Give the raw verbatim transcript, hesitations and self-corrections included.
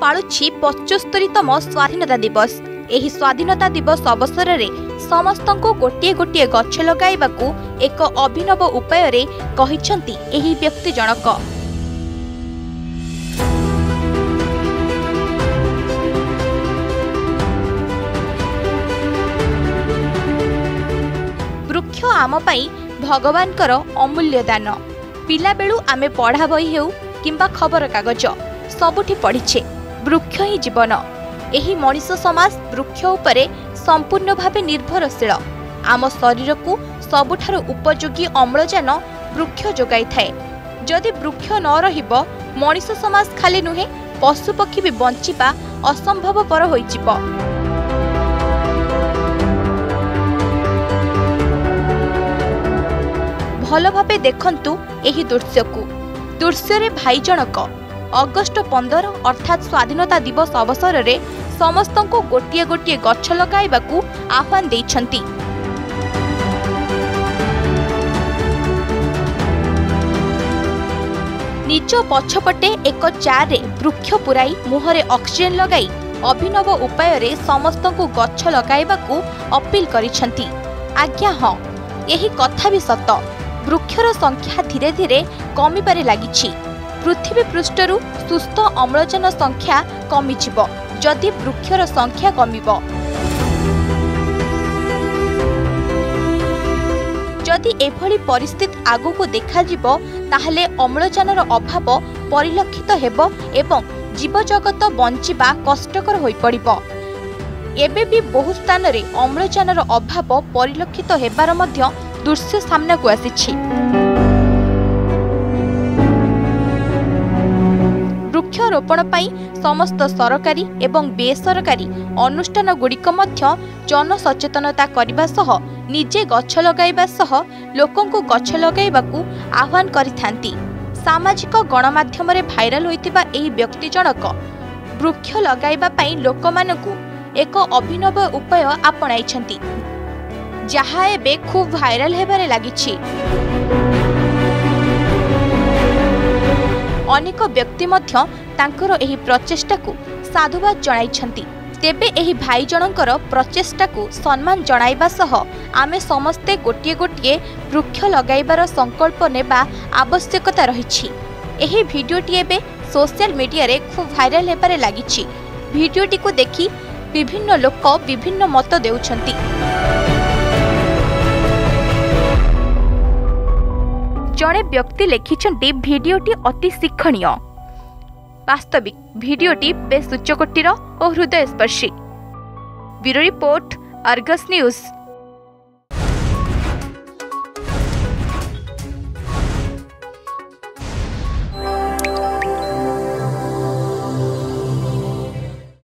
पालुछि पचस्तरीतम स्वाधीनता दिवस। एही स्वाधीनता दिवस अवसर में समस्तंको गोटे गोटे गछ लगाइबाकू एक अभिनव उपाय रे कहिछंती एही व्यक्ति जनक। वृक्ष आम पाई भगवान कर अमूल्य दान। पिला बेलू आमे पढ़ा बही हेउ किंबा खबर कागज सबुठी पढ़ीछे वृक्ष ही जीवन। एही मनीष समाज वृक्ष उपरे संपूर्ण भावे निर्भरशील। आम शरीर को सबुठार उपयोगी अम्लजान वृक्ष जोगाई थाए। जदि वृक्ष न रहिबो मनीष समाज खाली नुहे पशुपक्षी भी बंचिबा असंभवपर होइजिबो। भल भावे देखंतु एही दृश्य को। दृश्य रे भाई जनक अगस्ट पंदर अर्थात स्वाधीनता दिवस अवसर में समस्तंको गोटे गोटे गछ लगाइबाकू आह्वान देइछंती। निज पछपटे एक चारे वृक्ष पुराई मुहरे ऑक्सीजन लगाई अभिनव उपाय रे समस्तंको गछ लगाइबाकू अपील करिछंती। आज्ञा हां, एही कथा भी सत। वृक्षर संख्या धीरे धीरे कमिबारे लागिछि। पृथ्वी पृष्ठरू सुस्थ अम्लजान संख्या कमिजिब जदि वृक्षर संख्या कमिब। जदि एभली परिस्थिति आगुकू देखाजिब ताहले अम्लजानर अभाव परिलक्षित हेब एवं जीवजगत बंचिबा कष्टकर होइ पड़िब। एबे भी बहु स्थान रे अम्लजानर अभाव परिलक्षित हेबार मध्य दृश्य सामनाकू आसिछि। वृक्षारोपण पाई समस्त सरकारी एवं बेसरकारी अनुष्ठान गुड़िक मध्य जनसचेतनता करबा सह निजे गछ लगाइबा सह लोकंकु गछ लगाइबाकू आह्वान करिथांती। सामाजिक गणमाध्यम रे भाइराल होइतिबा एही व्यक्ति जनक वृक्ष लगाइबा पाई लोकमानकू एक अभिनव उपाय आपणाइछंती, जहा एबे खूब भाइराल हेबारे लागिछि। अनेक व्यक्ति मध्य तांकर एही प्रचेष्टा को साधुवाद जणाइछंती। तेबे एही भाई जनकर प्रचेष्टा को सम्मान जणाइबा सह आमे समस्ते गोटे गोटे वृक्ष लगाइबार संकल्प नेबा आवश्यकता रहिछि। एही भिडियोटी एबे सोशल मीडिया रे खूब भाइराल हेबारे लागिछि। भिडियोटी को देखि विभिन्न लोक विभिन्न मत देउछंती। जड़े व्यक्ति लिखिछंती भिडियोटी अति शिक्षणीय। वास्तविक भिडियोटी बे सूचकोटीर और हृदयस्पर्शी। Bureau report, Argus news.